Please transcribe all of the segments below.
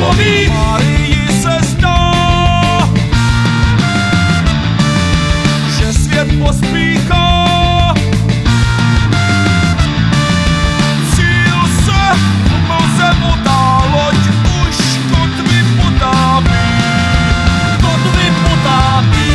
lovi. Maryi se zdá, že svět pospíchá. Cíl se mlze podá, loď už kotvy potápí. Kotvy potápí.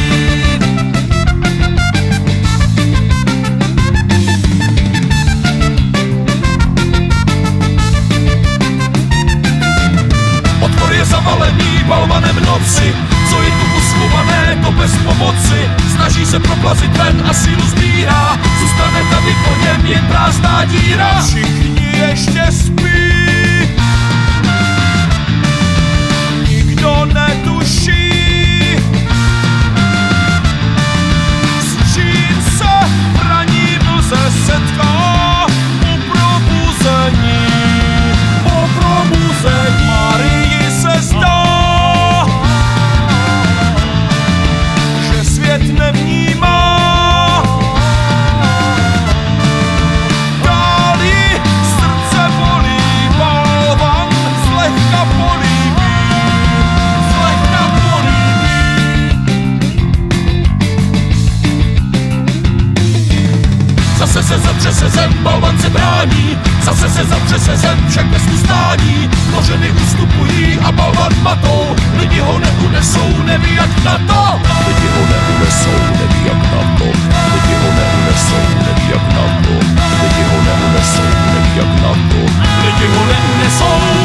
Odpor je zavalený balvanem noci, co je tu uschované, to bez pomoci. Snaží se proplazit ven a sílu sbírá, zůstane tady po něm jen prázdná díra. Všichni ještě spí, nikdo netuší. Střín se v raní mlze setká po probuzení, po probuzení. Marii se zdá, nevnímá. Dál ji srdce bolí, balvan zlehka políbí, zlehka políbí. Zase se zapře se zem, balvan se brání, zase se zapře se zem, však bez ustání. Kořeny ustupují a balvan matou, lidi ho neunesou, neví jak na to. Lidi ho neunesou, neví jak na to. Lidi ho neunesou, neví jak na to. Lidi ho neunesou, neví jak na to. Lidi ho neunesou.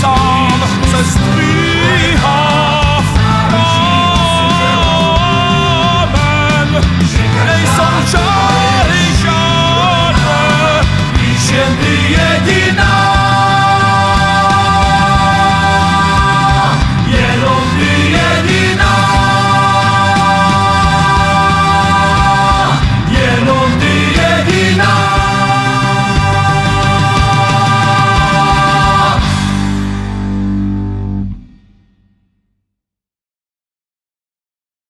Sám se ství.